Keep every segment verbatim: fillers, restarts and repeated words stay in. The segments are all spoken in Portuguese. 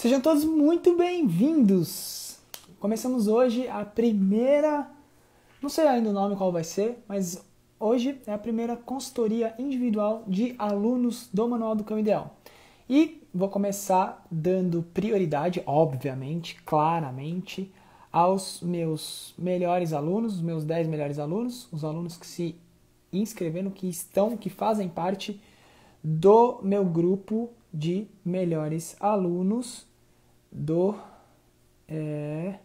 Sejam todos muito bem-vindos! Começamos hoje a primeira... Não sei ainda o nome qual vai ser, mas hoje é a primeira consultoria individual de alunos do Manual do Cão Ideal. E vou começar dando prioridade, obviamente, claramente, aos meus melhores alunos, os meus dez melhores alunos, os alunos que se inscreveram, que estão, que fazem parte do meu grupo de melhores alunos do é,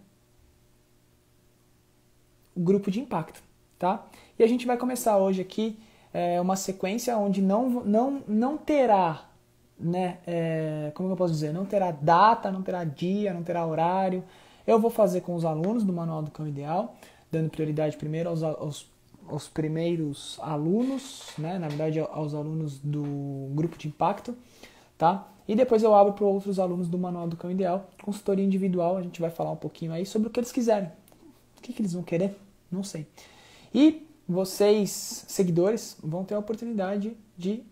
Grupo de Impacto, tá? E a gente vai começar hoje aqui é, uma sequência onde não, não, não terá, né, é, como eu posso dizer, não terá data, não terá dia, não terá horário. Eu vou fazer com os alunos do Manual do Cão Ideal, dando prioridade primeiro aos, aos, aos primeiros alunos, né? Na verdade, aos alunos do Grupo de Impacto, tá? E depois eu abro para outros alunos do Manual do Cão Ideal, consultoria individual, a gente vai falar um pouquinho aí sobre o que eles quiserem. O que, que eles vão querer? Não sei. E vocês, seguidores, vão ter a oportunidade de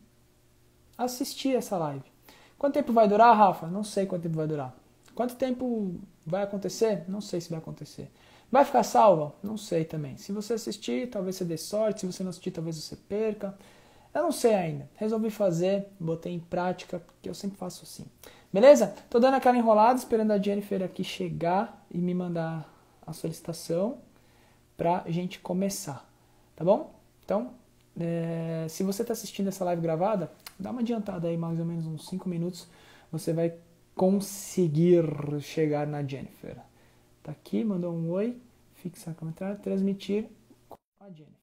assistir essa live. Quanto tempo vai durar, Rafa? Não sei quanto tempo vai durar. Quanto tempo vai acontecer? Não sei se vai acontecer. Vai ficar salva? Não sei também. Se você assistir, talvez você dê sorte. Se você não assistir, talvez você perca. Eu não sei ainda. Resolvi fazer, botei em prática, porque eu sempre faço assim. Beleza? Tô dando aquela enrolada, esperando a Jennifer aqui chegar e me mandar a solicitação pra gente começar. Tá bom? Então, é... se você tá assistindo essa live gravada, dá uma adiantada aí, mais ou menos uns cinco minutos. Você vai conseguir chegar na Jennifer. Tá aqui, mandou um oi, fixar comentário, transmitir com a Jennifer.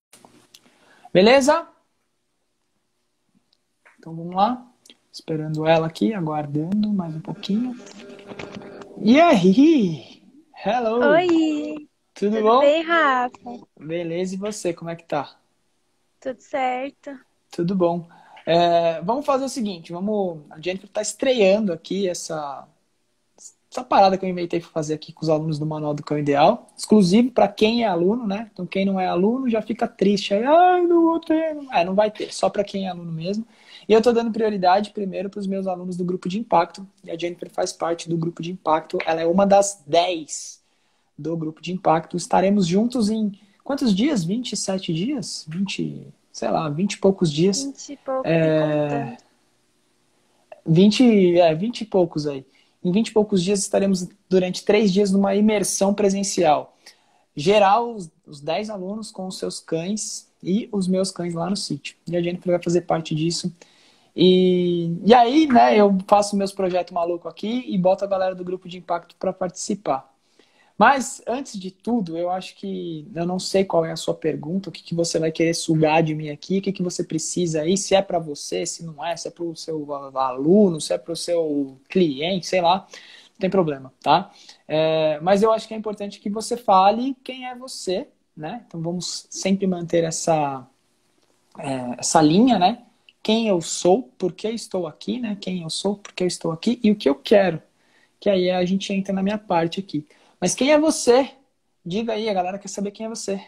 Beleza? Então vamos lá, esperando ela aqui, aguardando mais um pouquinho. E aí? Hello! Oi! Tudo, Tudo bom? Bem, Rafa? Beleza, e você, como é que tá? Tudo certo. Tudo bom. É, vamos fazer o seguinte, vamos, a Jennifer está estreando aqui essa, essa parada que eu inventei fazer aqui com os alunos do Manual do Cão Ideal, exclusivo para quem é aluno, né? Então quem não é aluno já fica triste aí, ai, não vou ter, é, não vai ter, só para quem é aluno mesmo. E eu estou dando prioridade primeiro para os meus alunos do Grupo de Impacto, e a Jennifer faz parte do Grupo de Impacto, ela é uma das dez do Grupo de Impacto, estaremos juntos em quantos dias? vinte e sete dias? vinte... sei lá, vinte e poucos dias. vinte e poucos, é... vinte, é, vinte e poucos aí. Em vinte e poucos dias estaremos durante três dias numa imersão presencial. Geral, os, os dez alunos com os seus cães e os meus cães lá no sítio. E a Jennifer vai fazer parte disso. E, e aí, né, eu faço meus projetos malucos aqui e boto a galera do Grupo de Impacto para participar. Mas, antes de tudo, eu acho que... Eu não sei qual é a sua pergunta, o que, que você vai querer sugar de mim aqui, o que, que você precisa aí, se é para você, se não é, se é para o seu aluno, se é para o seu cliente, sei lá. Não tem problema, tá? É, mas eu acho que é importante que você fale quem é você, né? Então, vamos sempre manter essa, é, essa linha, né? Quem eu sou, por que estou aqui, né? Quem eu sou, por que estou aqui e o que eu quero. Que aí a gente entra na minha parte aqui. Mas quem é você? Diga aí, a galera quer saber quem é você.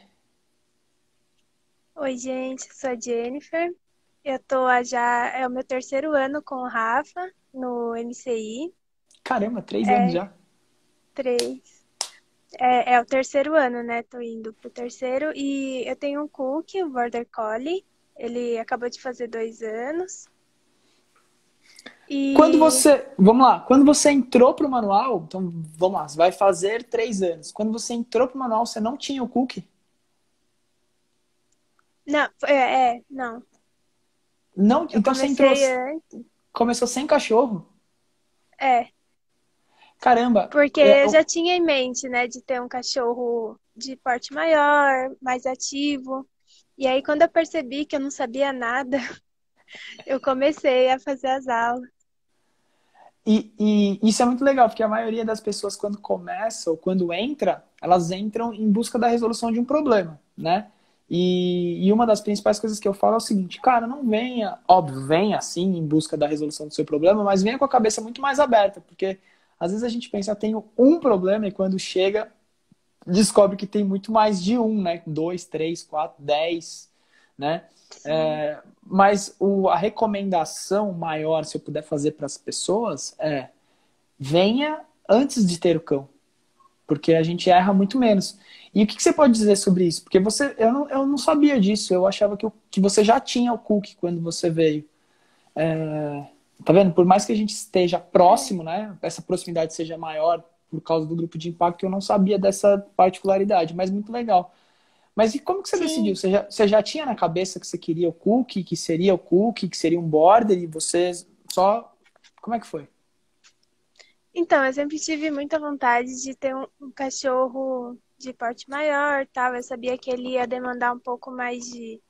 Oi, gente, eu sou a Jennifer. Eu tô já, é o meu terceiro ano com o Rafa no M C I. Caramba, três é, anos já. Três. É, é o terceiro ano, né? Tô indo pro terceiro. E eu tenho um Cookie, o Border Collie. Ele acabou de fazer dois anos. E... Quando você, vamos lá, quando você entrou pro manual, então vamos lá, vai fazer três anos. Quando você entrou pro manual, você não tinha o Cookie? Não, é, é não. Não, eu então você entrou, antes. Começou sem cachorro? É. Caramba. Porque é, eu já tinha em mente, né, de ter um cachorro de porte maior, mais ativo. E aí quando eu percebi que eu não sabia nada... Eu comecei a fazer as aulas. E, e isso é muito legal, porque a maioria das pessoas, quando começa ou quando entra, elas entram em busca da resolução de um problema, né? E, e uma das principais coisas que eu falo é o seguinte, cara, não venha, óbvio, venha assim em busca da resolução do seu problema, mas venha com a cabeça muito mais aberta, porque às vezes a gente pensa, eu tenho um problema, e quando chega, descobre que tem muito mais de um, né? Dois, três, quatro, dez, né? É, mas o, a recomendação maior, se eu puder fazer para as pessoas, é venha antes de ter o cão, porque a gente erra muito menos. E o que, que você pode dizer sobre isso? Porque você, eu, não, eu não sabia disso, eu achava que, eu, que você já tinha o Cookie quando você veio. É, tá vendo? Por mais que a gente esteja próximo, né, essa proximidade seja maior por causa do grupo de impacto, eu não sabia dessa particularidade, mas muito legal. Mas e como que você Sim. decidiu? Você já, você já tinha na cabeça que você queria o Cookie, que seria o Cookie, que seria um border, e você só... Como é que foi? Então, eu sempre tive muita vontade de ter um, um cachorro de porte maior, tal. Eu sabia que ele ia demandar um pouco mais de,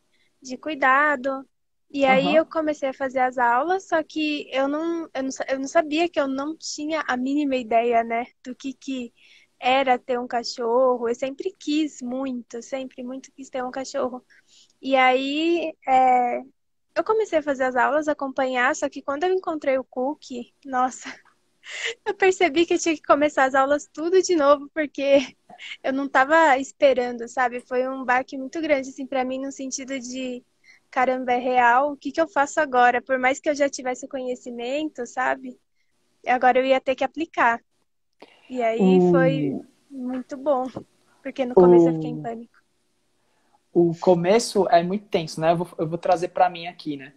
de cuidado. E aí uhum. eu comecei a fazer as aulas, só que eu não, eu, não, eu não sabia, que eu não tinha a mínima ideia, né, do que que era ter um cachorro. Eu sempre quis muito, sempre muito quis ter um cachorro. E aí é, eu comecei a fazer as aulas, acompanhar, só que quando eu encontrei o Cookie, nossa, eu percebi que eu tinha que começar as aulas tudo de novo, porque eu não tava esperando, sabe? Foi um baque muito grande, assim, pra mim, no sentido de... caramba, é real, o que que eu faço agora? Por mais que eu já tivesse conhecimento, sabe? Agora eu ia ter que aplicar. E aí o... foi muito bom, porque no começo o... eu fiquei em pânico. O começo é muito tenso, né? Eu vou, eu vou trazer pra mim aqui, né?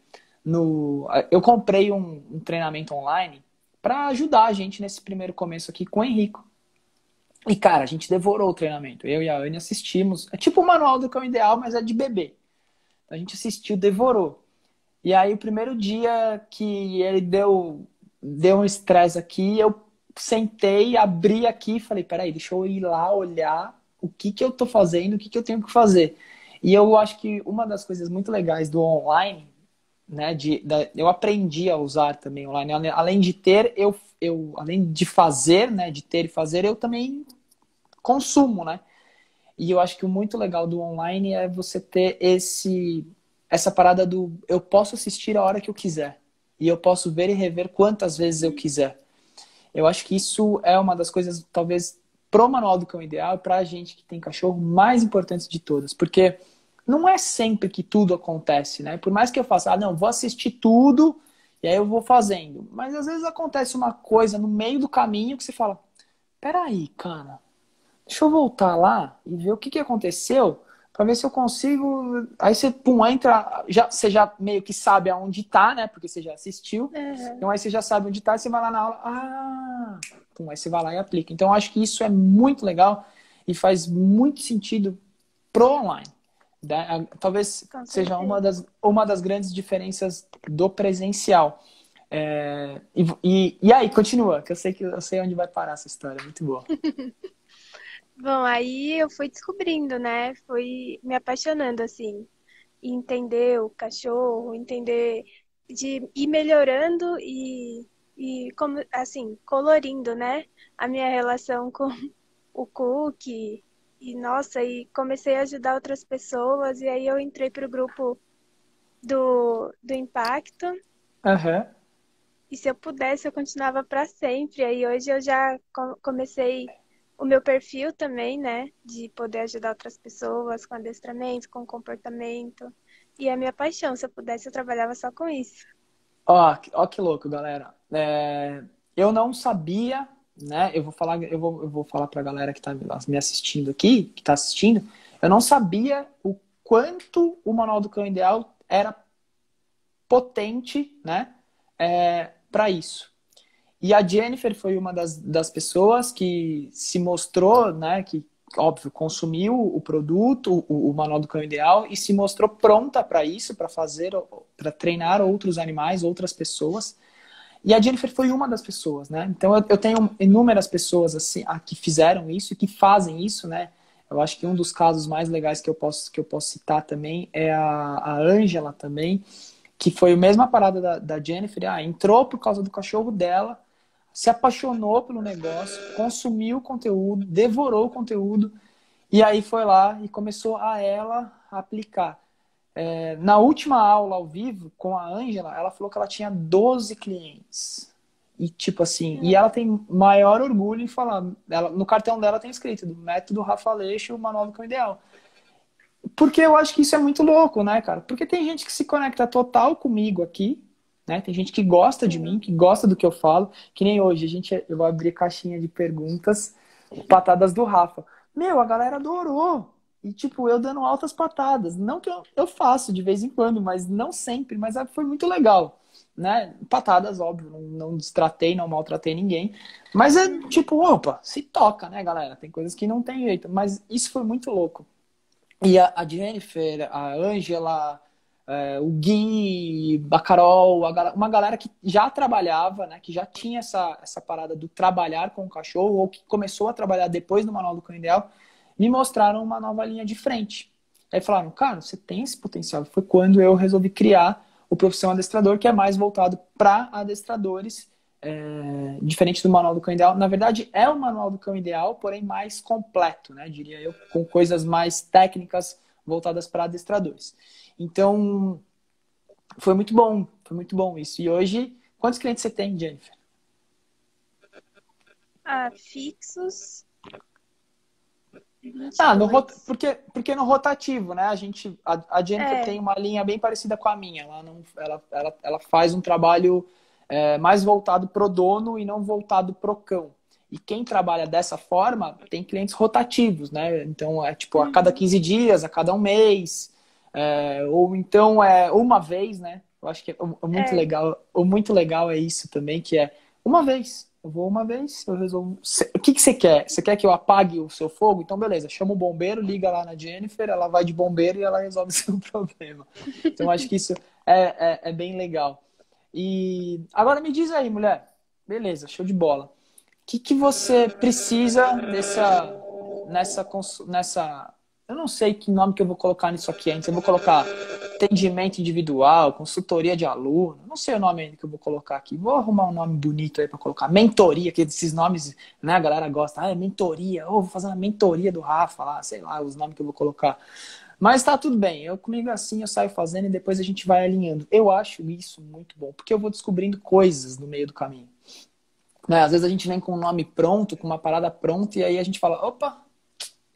No... Eu comprei um, um treinamento online pra ajudar a gente nesse primeiro começo aqui com o Henrico. E, cara, a gente devorou o treinamento. Eu e a Anne assistimos. É tipo o Manual do Cão Ideal, mas é de bebê. A gente assistiu, devorou. E aí o primeiro dia que ele deu, deu um estresse aqui, eu sentei, abri aqui e falei, peraí, deixa eu ir lá olhar o que que eu tô fazendo, o que que eu tenho que fazer. E eu acho que uma das coisas muito legais do online, né, de, da, eu aprendi a usar também online. Além de ter, eu, eu além de fazer, né, de ter e fazer, eu também consumo, né? E eu acho que o muito legal do online é você ter esse, essa parada do... Eu posso assistir a hora que eu quiser. E eu posso ver e rever quantas vezes eu quiser. Eu acho que isso é uma das coisas, talvez, pro Manual do Cão Ideal, pra gente que tem cachorro, mais importante de todas. Porque não é sempre que tudo acontece, né? Por mais que eu faça, ah, não, vou assistir tudo e aí eu vou fazendo. Mas às vezes acontece uma coisa no meio do caminho que você fala, peraí, cara... Deixa eu voltar lá e ver o que, que aconteceu para ver se eu consigo... Aí você, pum, entra... Já, você já meio que sabe aonde tá, né? Porque você já assistiu. Uhum. Então aí você já sabe onde tá e você vai lá na aula. Ah! Pum, aí você vai lá e aplica. Então eu acho que isso é muito legal e faz muito sentido pro online. Né? Talvez seja uma das, uma das grandes diferenças do presencial. É... E, e, e aí, continua, que eu sei, que eu sei onde vai parar essa história. Muito boa. Bom, aí eu fui descobrindo, né? Fui me apaixonando, assim. Entender o cachorro, entender... De ir melhorando e, e como, assim, colorindo, né? A minha relação com o Cookie. E, nossa, e comecei a ajudar outras pessoas. E aí eu entrei pro grupo do, do Impacto. Aham. Uhum. E se eu pudesse, eu continuava pra sempre. Aí hoje eu já comecei... o meu perfil também, né? De poder ajudar outras pessoas com adestramento, com comportamento. E a minha paixão, se eu pudesse, eu trabalhava só com isso. Ó, ó que louco, galera. É, eu não sabia, né? Eu vou falar, eu vou, eu vou falar pra galera que tá me assistindo aqui, que tá assistindo. Eu não sabia o quanto o Manual do Cão Ideal era potente, né? É, pra isso. E a Jennifer foi uma das, das pessoas que se mostrou, né, que, óbvio, consumiu o produto, o, o Manual do Cão Ideal, e se mostrou pronta para isso, para fazer, para treinar outros animais, outras pessoas. E a Jennifer foi uma das pessoas, né? Então eu, eu tenho inúmeras pessoas assim, a, que fizeram isso e que fazem isso, né? Eu acho que um dos casos mais legais que eu posso, que eu posso citar também é a, a Angela também, que foi a mesma parada da, da Jennifer. Ah, entrou por causa do cachorro dela, se apaixonou pelo negócio, consumiu o conteúdo, devorou o conteúdo, e aí foi lá e começou a ela aplicar. É, na última aula ao vivo, com a Angela, ela falou que ela tinha doze clientes. E tipo assim, e ela tem maior orgulho em falar, ela, no cartão dela tem escrito, do método Rapha Aleixo, o Manual do Cão Ideal. Porque eu acho que isso é muito louco, né, cara? Porque tem gente que se conecta total comigo aqui, né? Tem gente que gosta de mim, que gosta do que eu falo, que nem hoje. A gente, eu vou abrir caixinha de perguntas, patadas do Rafa. Meu, a galera adorou. E, tipo, eu dando altas patadas. Não que eu, eu faço de vez em quando, mas não sempre. Mas foi muito legal, né? Patadas, óbvio. Não, não destratei, não maltratei ninguém. Mas é, tipo, opa, se toca, né, galera? Tem coisas que não tem jeito. Mas isso foi muito louco. E a, a Jennifer, a Angela, é, o Gui, Bacarol, a Bacarol, uma galera que já trabalhava, né? Que já tinha essa, essa parada do trabalhar com o cachorro ou que começou a trabalhar depois do Manual do Cão Ideal, me mostraram uma nova linha de frente. Aí falaram, cara, você tem esse potencial. Foi quando eu resolvi criar o Profissão Adestrador, que é mais voltado para adestradores, é, diferente do Manual do Cão Ideal. Na verdade, é o Manual do Cão Ideal, porém mais completo, né? Diria eu, com coisas mais técnicas voltadas para adestradores. Então, foi muito bom. Foi muito bom isso. E hoje, quantos clientes você tem, Jennifer? Ah, fixos... Ah, no rot... porque, porque no rotativo, né? A gente, a, a Jennifer é. tem uma linha bem parecida com a minha. Ela, não, ela, ela, ela faz um trabalho é, mais voltado pro dono e não voltado pro cão. E quem trabalha dessa forma tem clientes rotativos, né? Então é tipo a cada quinze dias, a cada um mês, é, ou então é uma vez, né? Eu acho que é muito é. legal. O muito legal é isso também, que é uma vez. Eu vou uma vez, eu resolvo... O que, que você quer? Você quer que eu apague o seu fogo? Então, beleza. Chama o bombeiro, liga lá na Jennifer, ela vai de bombeiro e ela resolve o seu problema. Então, acho que isso é, é, é bem legal. E agora me diz aí, mulher. Beleza, show de bola. O que, que você precisa dessa... Nessa, cons... nessa... Eu não sei que nome que eu vou colocar nisso aqui antes. Eu vou colocar atendimento individual, consultoria de aluno, não sei o nome ainda que eu vou colocar aqui. Vou arrumar um nome bonito aí pra colocar. Mentoria, que esses nomes, né, a galera gosta. Ah, é mentoria. Ou oh, vou fazer uma mentoria do Rafa lá, sei lá, os nomes que eu vou colocar. Mas tá tudo bem. Eu comigo assim, eu saio fazendo e depois a gente vai alinhando. Eu acho isso muito bom, porque eu vou descobrindo coisas no meio do caminho. Né? Às vezes a gente vem com um nome pronto, com uma parada pronta, e aí a gente fala, opa,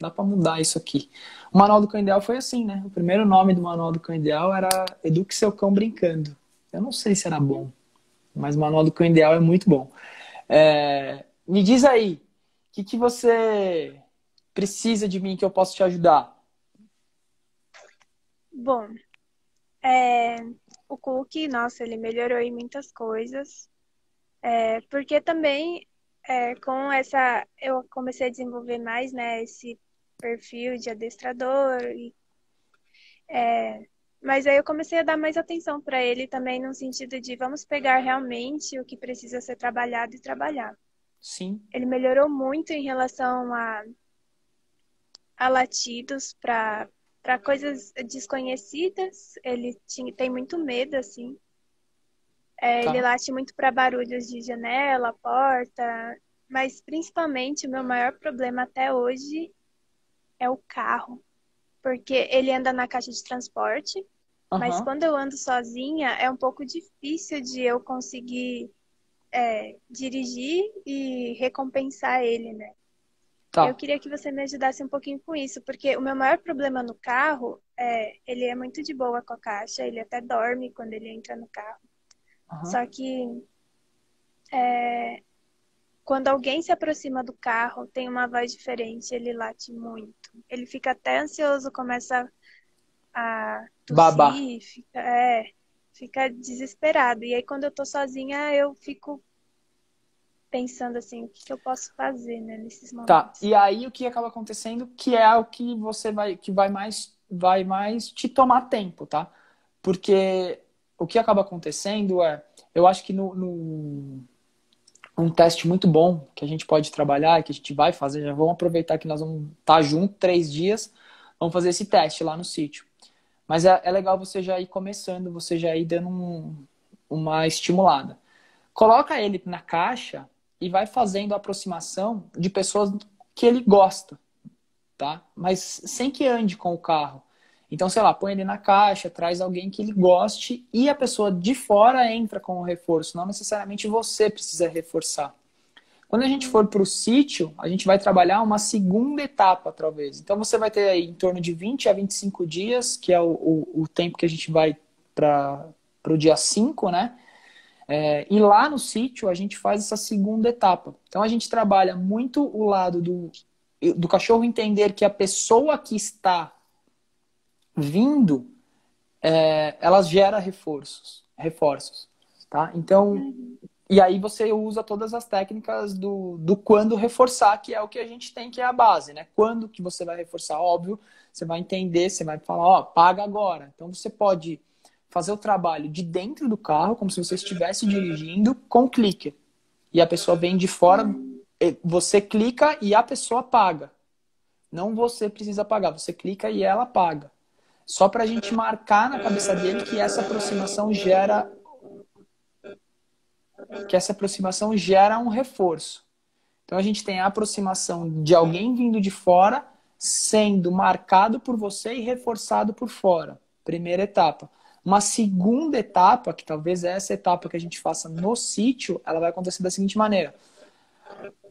dá pra mudar isso aqui. O Manual do Cão Ideal foi assim, né? O primeiro nome do Manual do Cão Ideal era Eduque Seu Cão Brincando. Eu não sei se era bom, mas o Manual do Cão Ideal é muito bom. É... Me diz aí, o que, que você precisa de mim que eu posso te ajudar? Bom, é... o Cookie, nossa, ele melhorou em muitas coisas. É... Porque também... É, com essa, eu comecei a desenvolver mais, né, esse perfil de adestrador, e, é, mas aí eu comecei a dar mais atenção para ele também, no sentido de vamos pegar realmente o que precisa ser trabalhado e trabalhar. Sim. Ele melhorou muito em relação a, a latidos, para coisas desconhecidas, ele tinha, tem muito medo, assim. É, tá. Ele late muito para barulhos de janela, porta, mas principalmente o meu maior problema até hoje é o carro, porque ele anda na caixa de transporte, uhum. mas quando eu ando sozinha é um pouco difícil de eu conseguir é, dirigir e recompensar ele, né? Tá. Eu queria que você me ajudasse um pouquinho com isso, porque o meu maior problema no carro é ele é muito de boa com a caixa, ele até dorme quando ele entra no carro. Uhum. Só que é, quando alguém se aproxima do carro, tem uma voz diferente, ele late muito. Ele fica até ansioso, começa a tossir, Baba. Fica, é, fica desesperado. E aí quando eu tô sozinha, eu fico pensando assim, o que, que eu posso fazer, né, nesses momentos. Tá, e aí o que acaba acontecendo, que é o que você vai, que vai mais, vai mais te tomar tempo, tá? Porque... O que acaba acontecendo é, eu acho que no, no, um teste muito bom que a gente pode trabalhar, que a gente vai fazer, já vamos aproveitar que nós vamos estar juntos três dias, vamos fazer esse teste lá no sítio. Mas é, é legal você já ir começando, você já ir dando um, uma estimulada. Coloca ele na caixa e vai fazendo a aproximação de pessoas que ele gosta, tá? Mas sem que ande com o carro. Então, sei lá, põe ele na caixa, traz alguém que ele goste e a pessoa de fora entra com o reforço. Não necessariamente você precisa reforçar. Quando a gente for para o sítio, a gente vai trabalhar uma segunda etapa, talvez. Então, você vai ter aí em torno de vinte a vinte e cinco dias, que é o, o, o tempo que a gente vai para o dia cinco, né? É, e lá no sítio a gente faz essa segunda etapa. Então a gente trabalha muito o lado do, do cachorro entender que a pessoa que está vindo, é, ela gera reforços. reforços tá? Então, e aí você usa todas as técnicas do, do quando reforçar, que é o que a gente tem, que é a base, né? Quando que você vai reforçar? Óbvio, você vai entender, você vai falar, ó, paga agora. Então você pode fazer o trabalho de dentro do carro, como se você estivesse dirigindo, com clique. E a pessoa vem de fora, você clica e a pessoa paga. Não você precisa pagar, você clica e ela paga. Só pra gente marcar na cabeça dele que essa aproximação gera... que essa aproximação gera um reforço. Então a gente tem a aproximação de alguém vindo de fora, sendo marcado por você e reforçado por fora. Primeira etapa. Uma segunda etapa, que talvez é essa etapa que a gente faça no sítio, ela vai acontecer da seguinte maneira.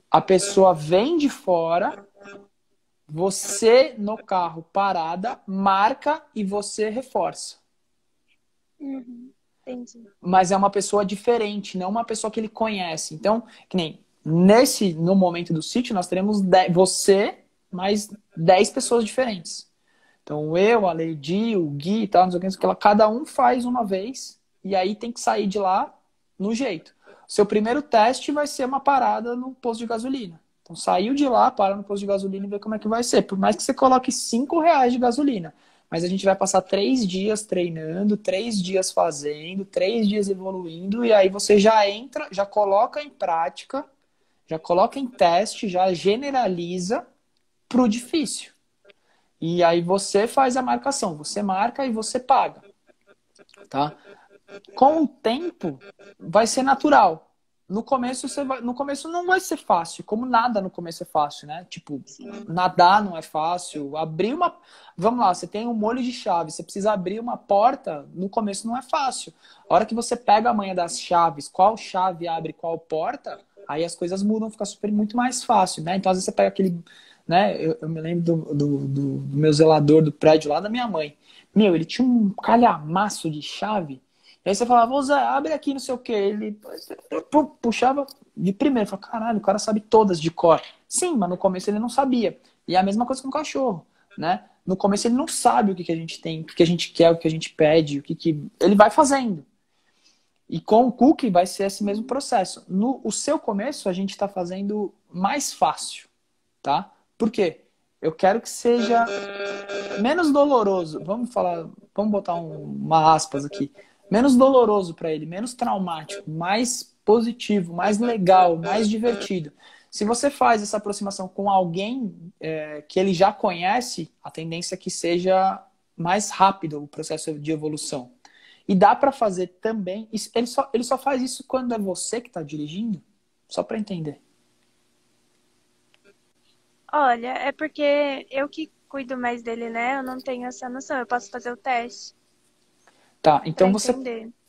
A pessoa vem de fora, você no carro parada, marca e você reforça. Uhum, entendi. Mas é uma pessoa diferente, não uma pessoa que ele conhece. Então, que nem nesse, no momento do sítio, nós teremos dez, você mais dez pessoas diferentes. Então eu, a Ledi, o Gui e tal, não sei o que, não sei o que, cada um faz uma vez e aí tem que sair de lá no jeito. Seu primeiro teste vai ser uma parada no posto de gasolina. Então saiu de lá, para no posto de gasolina e vê como é que vai ser. Por mais que você coloque cinco reais de gasolina, mas a gente vai passar três dias treinando, três dias fazendo, três dias evoluindo e aí você já entra, já coloca em prática, já coloca em teste, já generaliza pro difícil. E aí você faz a marcação, você marca e você paga, tá? Com o tempo, vai ser natural. No começo, você vai... no começo não vai ser fácil, como nada no começo é fácil, né? Tipo, nadar não é fácil, abrir uma... Vamos lá, você tem um molho de chave, você precisa abrir uma porta, no começo não é fácil. A hora que você pega a manha das chaves, qual chave abre qual porta, aí as coisas mudam, fica super muito mais fácil, né? Então, às vezes você pega aquele... Né? Eu, eu me lembro do, do, do, do meu zelador do prédio lá da minha mãe. Meu, ele tinha um calhamaço de chave. E aí você falava, ô Zé, abre aqui, não sei o que. Ele puxava de primeiro. Falava, caralho, o cara sabe todas de cor. Sim, mas no começo ele não sabia. E é a mesma coisa com o cachorro, né? No começo ele não sabe o que, que a gente tem, o que, que a gente quer, o que a gente pede, o que, que... ele vai fazendo. E com o Cookie vai ser esse mesmo processo. No o seu começo a gente está fazendo mais fácil, tá? Por quê? Eu quero que seja menos doloroso. Vamos falar, vamos botar um, uma aspas aqui. Menos doloroso para ele, menos traumático, mais positivo, mais legal, mais divertido. Se você faz essa aproximação com alguém é, que ele já conhece, a tendência é que seja mais rápido o processo de evolução. E dá para fazer também... Ele só, ele só faz isso quando é você que está dirigindo? Só para entender. Olha, é porque eu que cuido mais dele, né? Eu não tenho essa noção. Eu posso fazer o teste. Tá, então você...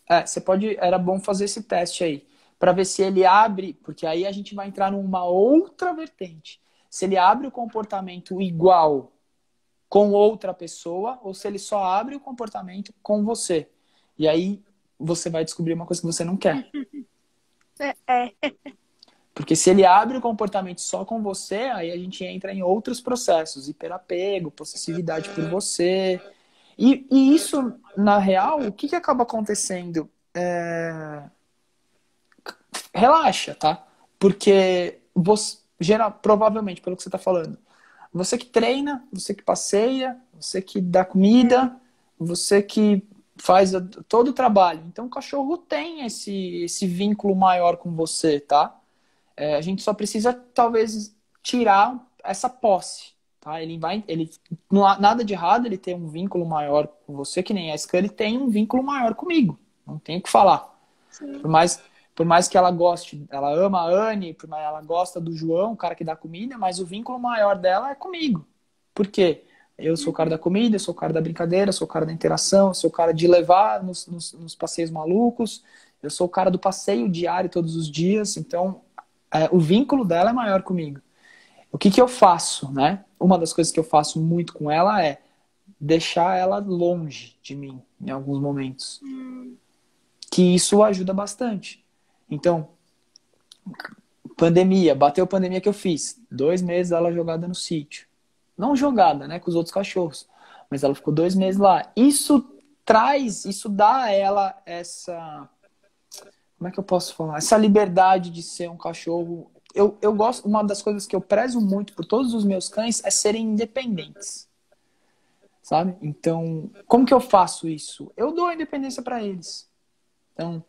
É, você pode... Era bom fazer esse teste aí. Pra ver se ele abre... Porque aí a gente vai entrar numa outra vertente. Se ele abre o comportamento igual com outra pessoa ou se ele só abre o comportamento com você. E aí você vai descobrir uma coisa que você não quer. É... Porque se ele abre o comportamento só com você, aí a gente entra em outros processos. Hiperapego, possessividade por você. E, e isso, na real, o que, que acaba acontecendo? É... Relaxa, tá? Porque, você, geral, provavelmente, pelo que você tá falando, você que treina, você que passeia, você que dá comida, você que faz todo o trabalho. Então o cachorro tem esse, esse vínculo maior com você, tá? É, a gente só precisa, talvez, tirar essa posse, tá? Ele vai, ele, não há nada de errado ele ter um vínculo maior com você, que nem a Scully tem um vínculo maior comigo. Não tem o que falar. Por mais, por mais que ela goste, ela ama a Anne, por mais ela gosta do João, o cara que dá comida, mas o vínculo maior dela é comigo. Por quê? Eu sou o cara da comida, eu sou o cara da brincadeira, eu sou o cara da interação, eu sou o cara de levar nos, nos, nos passeios malucos, eu sou o cara do passeio diário todos os dias, então... É, o vínculo dela é maior comigo. O que que eu faço, né? Uma das coisas que eu faço muito com ela é deixar ela longe de mim em alguns momentos. Hum. que isso ajuda bastante. Então, pandemia, bateu a pandemia que eu fiz. Dois meses ela jogada no sítio. Não jogada, né, com os outros cachorros. Mas ela ficou dois meses lá. Isso traz, isso dá a ela essa... Como é que eu posso falar? Essa liberdade de ser um cachorro... Eu, eu gosto, uma das coisas que eu prezo muito por todos os meus cães é serem independentes. Sabe? Então, como que eu faço isso? Eu dou a independência para eles. Então,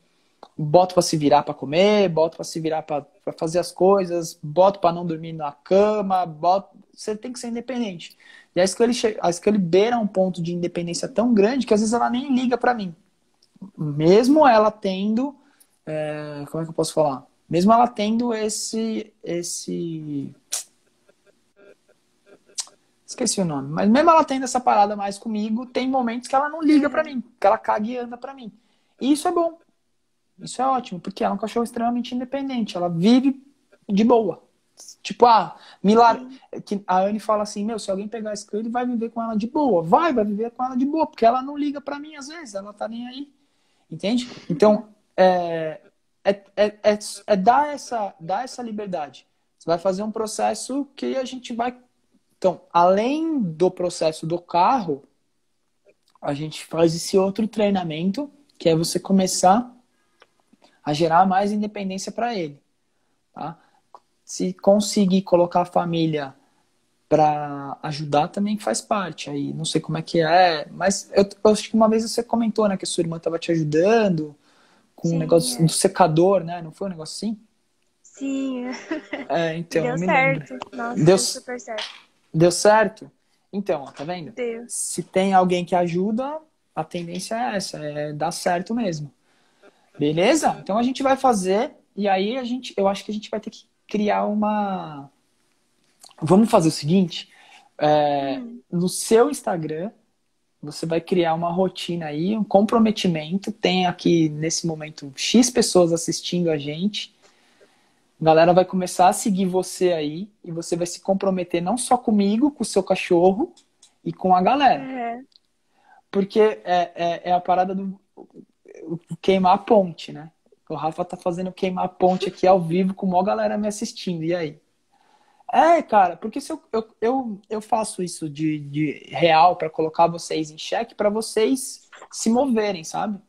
boto para se virar para comer, boto para se virar para fazer as coisas, boto para não dormir na cama, boto... Você tem que ser independente. E a Scully, a Scully beira um ponto de independência tão grande que às vezes ela nem liga para mim. Mesmo ela tendo... É... Como é que eu posso falar? Mesmo ela tendo esse... esse... Esqueci o nome. Mas mesmo ela tendo essa parada mais comigo, tem momentos que ela não liga pra mim. Que ela caga e anda pra mim. E isso é bom. Isso é ótimo. Porque ela é um cachorro extremamente independente. Ela vive de boa. Tipo, ah, Milara... A Anne fala assim, meu, se alguém pegar a Scully, ele vai viver com ela de boa. Vai, vai viver com ela de boa. Porque ela não liga pra mim às vezes. Ela tá nem aí. Entende? Então, é... É, é, é, é dar, essa, dar essa liberdade. Você vai fazer um processo que a gente vai... Então, além do processo do carro, a gente faz esse outro treinamento, que é você começar a gerar mais independência para ele. Tá? Se conseguir colocar a família para ajudar, também faz parte. Aí, não sei como é que é, mas eu, eu acho que uma vez você comentou, né, que a sua irmã estava te ajudando... Com o um negócio é. do secador, né? Não foi um negócio assim? Sim. É, então, deu certo. Nossa, deu, deu super certo. Deu certo? Então, ó, tá vendo? Deu. Se tem alguém que ajuda, a tendência é essa. É dar certo mesmo. Beleza? Então a gente vai fazer. E aí a gente, eu acho que a gente vai ter que criar uma... Vamos fazer o seguinte. É, hum. No seu Instagram... Você vai criar uma rotina aí, um comprometimento. Tem aqui, nesse momento, X pessoas assistindo a gente. A galera vai começar a seguir você aí. E você vai se comprometer não só comigo, com o seu cachorro e com a galera. Uhum. Porque é, é, é a parada do queimar a ponte, né? O Rafa tá fazendo queimar a ponte aqui ao vivo com a maior galera me assistindo. E aí? É, cara, porque se eu, eu, eu, eu faço isso de, de real para colocar vocês em xeque, para vocês se moverem, sabe?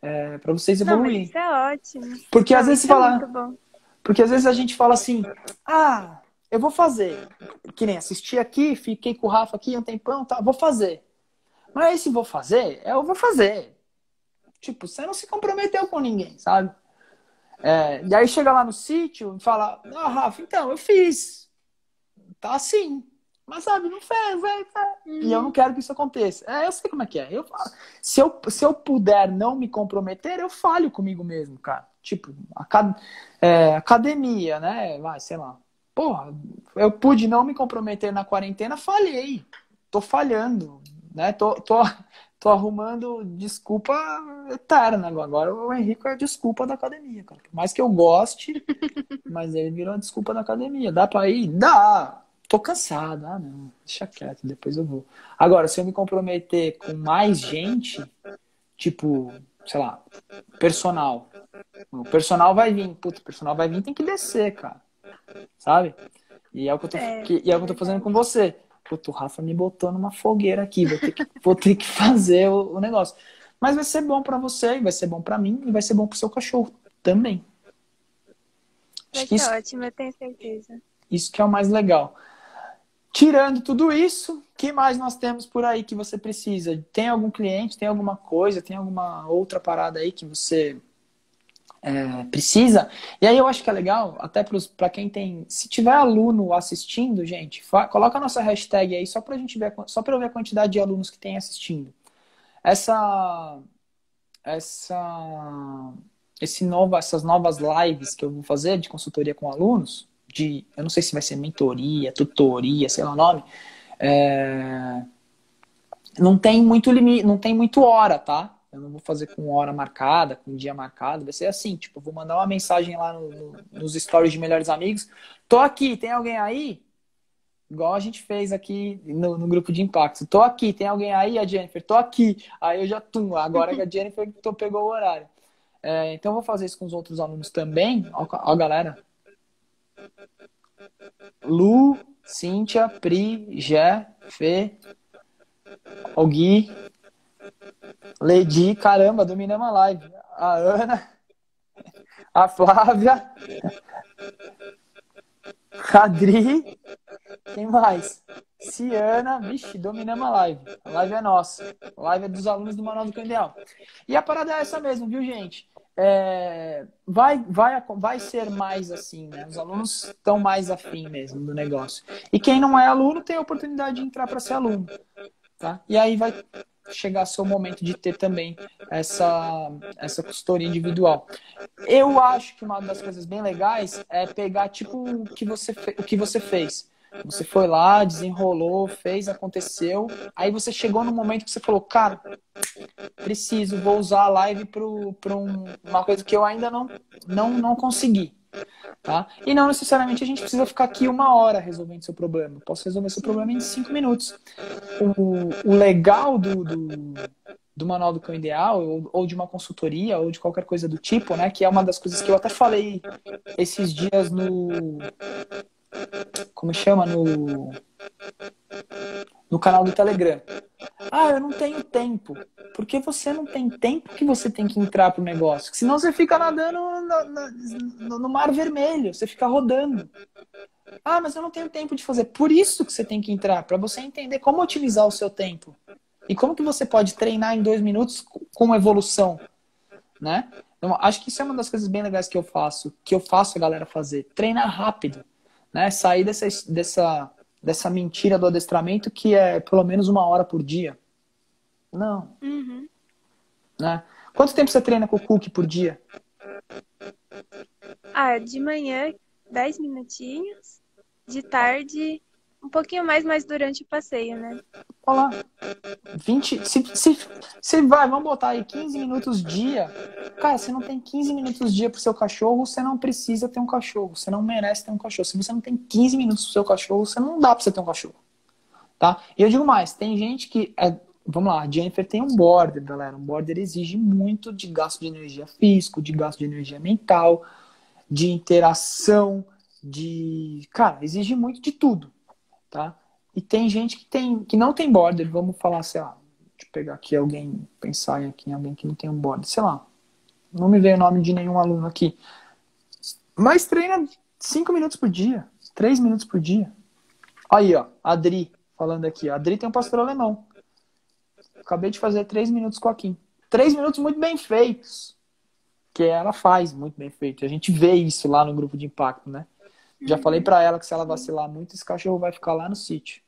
É, para vocês evoluírem. Não, isso é ótimo. Porque, Não, às vezes você é fala, porque às vezes a gente fala assim, ah, eu vou fazer. Que nem assisti aqui, fiquei com o Rafa aqui um tempão, tá, vou fazer. Mas se vou fazer, eu vou fazer. Tipo, você não se comprometeu com ninguém, sabe? É, e aí chega lá no sítio e fala, ah, Rafa, então, eu fiz. Tá assim, mas sabe, não fez, é, tá. E eu não quero que isso aconteça. É, eu sei como é que é. Eu, se, eu, se eu puder não me comprometer, eu falho comigo mesmo, cara. Tipo, acad, é, academia, né? Vai, sei lá. Porra, eu pude não me comprometer na quarentena, falhei. Tô falhando, né? Tô, tô, tô arrumando desculpa eterna. Agora o Henrico é a desculpa da academia, cara. Por mais que eu goste, mas ele virou a desculpa da academia. Dá pra ir? Dá! Tô cansado, ah não, deixa quieto, depois eu vou. Agora, se eu me comprometer com mais gente, tipo, sei lá, personal. O personal vai vir, puta, o personal vai vir, tem que descer, cara. Sabe? E é o que eu tô, é, que, e é o que eu tô fazendo com você. Puta, o Rafa me botou numa fogueira aqui, vou ter que, vou ter que fazer o, o negócio. Mas vai ser bom pra você, vai ser bom pra mim e vai ser bom pro seu cachorro também. Acho que isso... ótimo, eu tenho certeza. Isso que é o mais legal. Tirando tudo isso, o que mais nós temos por aí que você precisa? Tem algum cliente, tem alguma coisa, tem alguma outra parada aí que você é, precisa? E aí eu acho que é legal, até para quem tem... Se tiver aluno assistindo, gente, fa, coloca a nossa hashtag aí só para a gente ver, só para eu ver a quantidade de alunos que tem assistindo. Essa... essa esse novo, essas novas lives que eu vou fazer de consultoria com alunos... De, eu não sei se vai ser mentoria, tutoria, sei lá o nome. É... Não tem muito limite, não tem muito hora, tá? Eu não vou fazer com hora marcada, com dia marcado. Vai ser assim, tipo, eu vou mandar uma mensagem lá no, no, nos stories de melhores amigos. Tô aqui, tem alguém aí? Igual a gente fez aqui no, no grupo de impacto. Tô aqui, tem alguém aí? A Jennifer, tô aqui. Aí eu já tum, agora que a Jennifer pegou o horário. É, então eu vou fazer isso com os outros alunos também. Ó, ó galera. Lu, Cíntia, Pri, Gé, Fê, Algui, Ledi, caramba, dominamos a live. A Ana, a Flávia, Cadri, quem mais? Ciana, vixe, dominamos a live. A live é nossa. A live é dos alunos do Manual do Cão Ideal. E a parada é essa mesmo, viu, gente? É, vai, vai, vai ser mais assim, né? Os alunos estão mais afim mesmo do negócio. E quem não é aluno tem a oportunidade de entrar para ser aluno, tá? E aí vai chegar seu momento de ter também essa, essa consultoria individual. Eu acho que uma das coisas bem legais é pegar tipo o que você, o que você fez. Você foi lá, desenrolou, fez, aconteceu. Aí você chegou no momento que você falou, cara, preciso, vou usar a live para um, uma coisa que eu ainda não, não, não consegui. Tá? E não necessariamente a gente precisa ficar aqui uma hora resolvendo seu problema. Posso resolver seu problema em cinco minutos. O, o legal do, do, do Manual do Cão Ideal, ou, ou de uma consultoria, ou de qualquer coisa do tipo, né? Que é uma das coisas que eu até falei esses dias no... Como chama? No, no canal do Telegram. Ah, eu não tenho tempo. Porque você não tem tempo que você tem que entrar pro negócio. Porque senão você fica nadando no, no, no mar vermelho. Você fica rodando. Ah, mas eu não tenho tempo de fazer. Por isso que você tem que entrar. Para você entender como otimizar o seu tempo. E como que você pode treinar em dois minutos com evolução. Né? Então, acho que isso é uma das coisas bem legais que eu faço. Que eu faço a galera fazer. Treinar rápido. Né? Sair dessa, dessa, dessa mentira do adestramento que é pelo menos uma hora por dia. Não. Uhum. Né? Quanto tempo você treina com o Cookie por dia? Ah, de manhã, dez minutinhos. De tarde, um pouquinho mais, mas durante o passeio, né? Olha lá. vinte, se, se, se vai, vamos botar aí quinze minutos dia. Cara, você não tem quinze minutos dia pro seu cachorro, você não precisa ter um cachorro. Você não merece ter um cachorro. Se você não tem quinze minutos pro seu cachorro, você não dá pra você ter um cachorro. Tá? E eu digo mais, tem gente que... É, vamos lá, a Jennifer tem um border, galera. Um border exige muito de gasto de energia físico, de gasto de energia mental, de interação, de... Cara, exige muito de tudo. Tá? E tem gente que, tem, que não tem border. Vamos falar, sei lá, deixa eu pegar aqui alguém, pensar aqui em alguém que não tem um border. Sei lá, não me veio o nome de nenhum aluno aqui. Mas treina cinco minutos por dia, três minutos por dia. Aí, ó, a Adri falando aqui. A Adri tem um pastor alemão. Acabei de fazer três minutos com a Kim. três minutos muito bem feitos. Que ela faz muito bem feito. A gente vê isso lá no Grupo de Impacto, né? Já falei pra ela que se ela vacilar muito, esse cachorro vai ficar lá no sítio.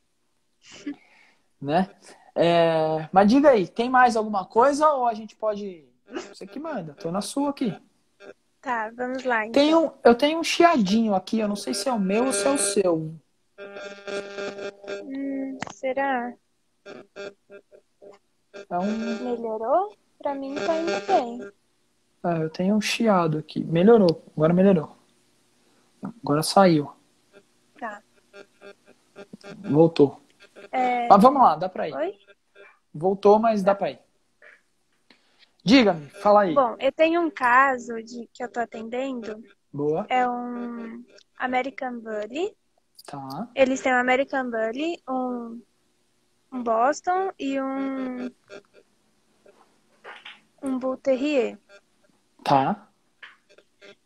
Né? É... Mas diga aí, tem mais alguma coisa ou a gente pode... Você que manda, tô na sua aqui. Tá, vamos lá. Então. Tenho... Eu tenho um chiadinho aqui, eu não sei se é o meu ou se é o seu. Hum, será? É um... Melhorou? Pra mim tá indo bem. Ah, eu tenho um chiado aqui. Melhorou, agora melhorou. Agora saiu. Tá. Voltou. É... Mas vamos lá, dá pra ir. Oi? Voltou, mas dá pra ir. Diga-me, fala aí. Bom, eu tenho um caso de, que eu tô atendendo. Boa. É um American Bully. Tá. Eles têm um American Bully, um, um Boston e um um Bull Terrier. Tá.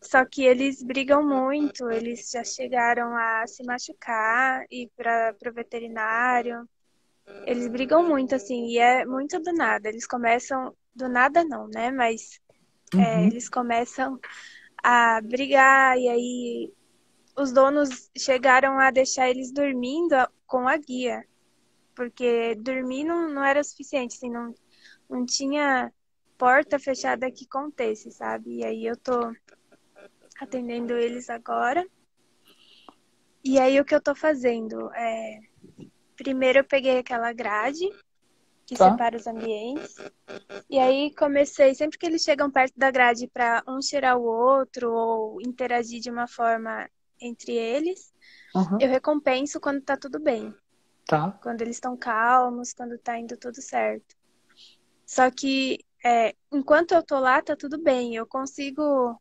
Só que eles brigam muito, eles já chegaram a se machucar, ir para o veterinário. Eles brigam muito, assim, e é muito do nada. Eles começam, do nada não, né? Mas uhum. é, eles começam a brigar e aí os donos chegaram a deixar eles dormindo com a guia. Porque dormir não, não era suficiente, assim, não, não tinha porta fechada que contesse, sabe? E aí eu tô... atendendo eles agora. E aí o que eu tô fazendo é... Primeiro eu peguei aquela grade que tá. separa os ambientes. E aí comecei... Sempre que eles chegam perto da grade pra um tirar o outro ou interagir de uma forma entre eles, uhum. eu recompenso quando tá tudo bem. Tá. Quando eles estão calmos, quando tá indo tudo certo. Só que é, enquanto eu tô lá, tá tudo bem. Eu consigo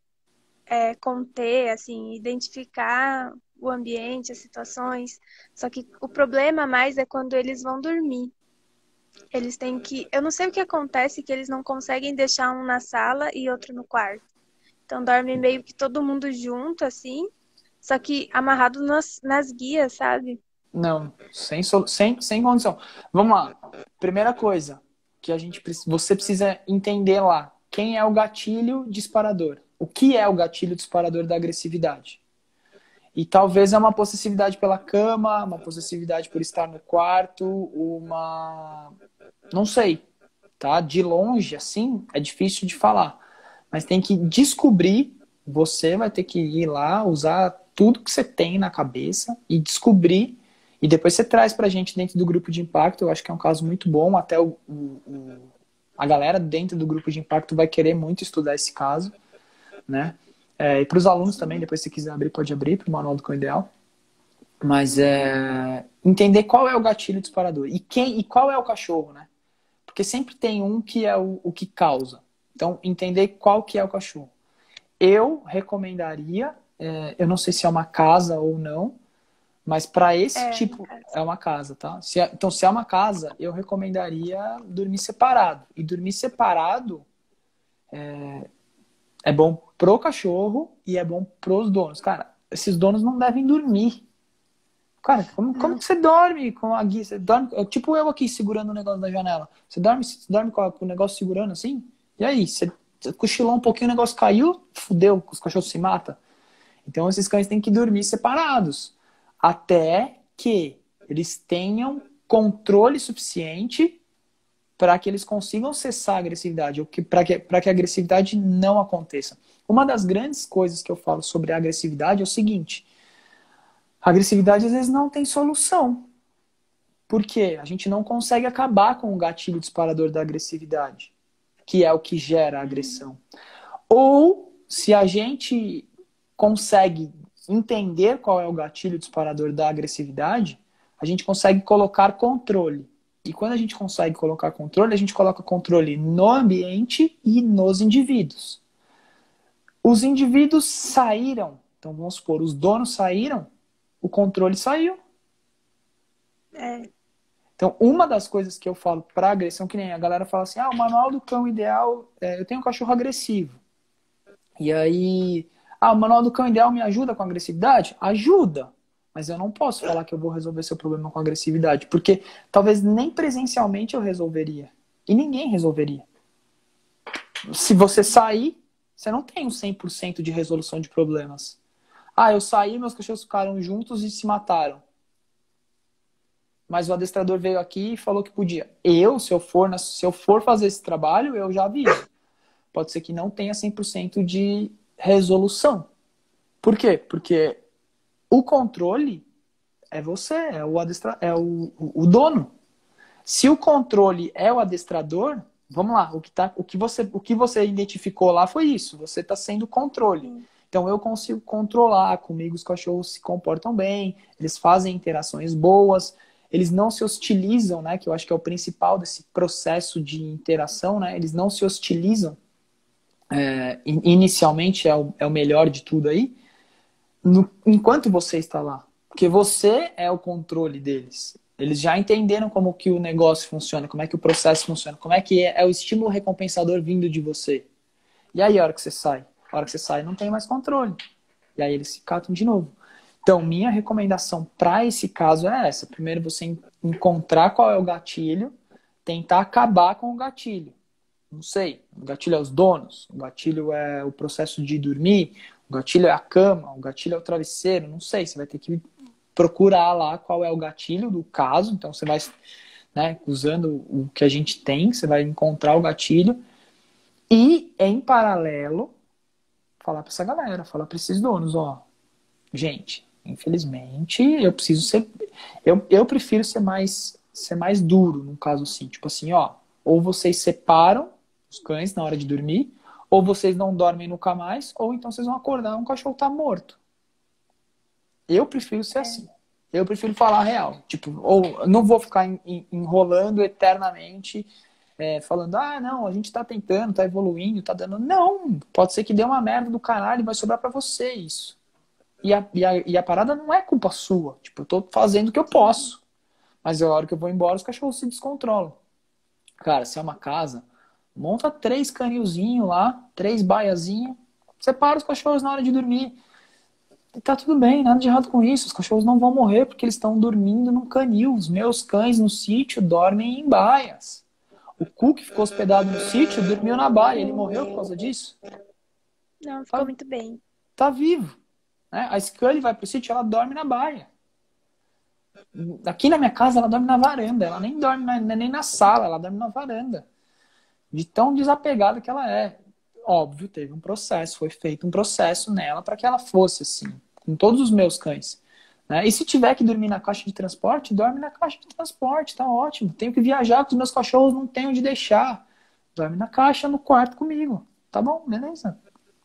é, conter, assim, identificar o ambiente, as situações. Só que o problema mais é quando eles vão dormir. Eles têm que... Eu não sei o que acontece, que eles não conseguem deixar um na sala e outro no quarto. Então dorme meio que todo mundo junto, assim. Só que amarrado nas, nas guias, sabe? Não, sem, sem, sem condição. Vamos lá. Primeira coisa que a gente você precisa entender lá. Quem é o gatilho disparador? O que é o gatilho disparador da agressividade? E talvez é uma possessividade pela cama, uma possessividade por estar no quarto, uma... Não sei, tá? De longe, assim, é difícil de falar. Mas tem que descobrir, você vai ter que ir lá, usar tudo que você tem na cabeça e descobrir. E depois você traz pra gente dentro do grupo de impacto, eu acho que é um caso muito bom, até o, o, o, a galera dentro do grupo de impacto vai querer muito estudar esse caso, né? É, e para os alunos também, depois se quiser abrir, pode abrir para o Manual do Cão Ideal. Mas é, entender qual é o gatilho disparador e, quem, e qual é o cachorro, né? Porque sempre tem um que é o, o que causa. Então, entender qual que é o cachorro. Eu recomendaria, é, eu não sei se é uma casa ou não, mas para esse é, tipo... É uma casa, tá? Se é, então, se é uma casa, eu recomendaria dormir separado. E dormir separado... É, É bom pro cachorro e é bom pros donos. Cara, esses donos não devem dormir. Cara, como, como que você dorme com a guia? Você dorme, tipo eu aqui segurando o negócio da janela. Você dorme, você dorme com, a, com o negócio segurando assim? E aí? Você, você cochilou um pouquinho, o negócio caiu, fudeu, os cachorros se matam. Então esses cães têm que dormir separados. Até que eles tenham controle suficiente para que eles consigam cessar a agressividade, ou que, para que, para que a agressividade não aconteça. Uma das grandes coisas que eu falo sobre a agressividade é o seguinte, a agressividade às vezes não tem solução, porque a gente não consegue acabar com o gatilho disparador da agressividade, que é o que gera a agressão. Ou, se a gente consegue entender qual é o gatilho disparador da agressividade, a gente consegue colocar controle. E quando a gente consegue colocar controle, a gente coloca controle no ambiente e nos indivíduos. Os indivíduos saíram, então vamos supor, os donos saíram, o controle saiu. É. Então, uma das coisas que eu falo para agressão, que nem a galera fala assim, ah, o manual do cão ideal, é, eu tenho um cachorro agressivo. E aí, ah, o manual do cão ideal me ajuda com agressividade? Ajuda. Mas eu não posso falar que eu vou resolver seu problema com agressividade. Porque talvez nem presencialmente eu resolveria. E ninguém resolveria. Se você sair, você não tem um cem por cento de resolução de problemas. Ah, eu saí, meus cachorros ficaram juntos e se mataram. Mas o adestrador veio aqui e falou que podia. Eu, se eu for, se eu for fazer esse trabalho, eu já vi. Pode ser que não tenha cem por cento de resolução. Por quê? Porque... o controle é você, é, o, adestra... é o, o, o dono. Se o controle é o adestrador, vamos lá, o que, tá, o que, você, o que você identificou lá foi isso, você está sendo controle. Então eu consigo controlar, comigo os cachorros se comportam bem, eles fazem interações boas, eles não se hostilizam, né, que eu acho que é o principal desse processo de interação, né, eles não se hostilizam, é, inicialmente é o, é o melhor de tudo aí, No, enquanto você está lá. Porque você é o controle deles. Eles já entenderam como que o negócio funciona, como é que o processo funciona, como é que é, é o estímulo recompensador vindo de você. E aí a hora que você sai, a hora que você sai não tem mais controle. E aí eles se catam de novo. Então minha recomendação para esse caso é essa. Primeiro você encontrar qual é o gatilho, tentar acabar com o gatilho. Não sei, o gatilho é os donos, o gatilho é o processo de dormir, o gatilho é a cama, o gatilho é o travesseiro, não sei, você vai ter que procurar lá qual é o gatilho do caso, então você vai, né, usando o que a gente tem, você vai encontrar o gatilho e, em paralelo, falar para essa galera, falar para esses donos, ó, gente, infelizmente, eu preciso ser, eu, eu prefiro ser mais, ser mais duro num caso assim, tipo assim, ó, ou vocês separam os cães na hora de dormir, ou vocês não dormem nunca mais, ou então vocês vão acordar e um cachorro tá morto. Eu prefiro ser assim. Eu prefiro falar a real. Tipo, ou não vou ficar enrolando eternamente é, falando, ah, não, a gente tá tentando, tá evoluindo, tá dando... Não, pode ser que dê uma merda do caralho e vai sobrar pra você isso. E a, e, a, e a parada não é culpa sua. Tipo, eu tô fazendo o que eu posso. Mas a hora que eu vou embora, os cachorros se descontrolam. Cara, se é uma casa, monta três canilzinhos lá, três baiazinhos, separa os cachorros na hora de dormir. E tá tudo bem, nada de errado com isso. Os cachorros não vão morrer porque eles estão dormindo num canil. Os meus cães no sítio dormem em baias. O Cookie ficou hospedado no sítio, dormiu na baia. Ele morreu por causa disso? Não, ficou tá, muito bem. Tá vivo. Né? A Scully vai pro sítio, ela dorme na baia. Aqui na minha casa ela dorme na varanda. Ela nem dorme na, nem na sala, ela dorme na varanda. De tão desapegada que ela é. Óbvio, teve um processo, foi feito um processo nela para que ela fosse assim, com todos os meus cães. Né? E se tiver que dormir na caixa de transporte, dorme na caixa de transporte, tá ótimo. Tenho que viajar com os meus cachorros, não tenho onde deixar. Dorme na caixa, no quarto comigo. Tá bom, beleza.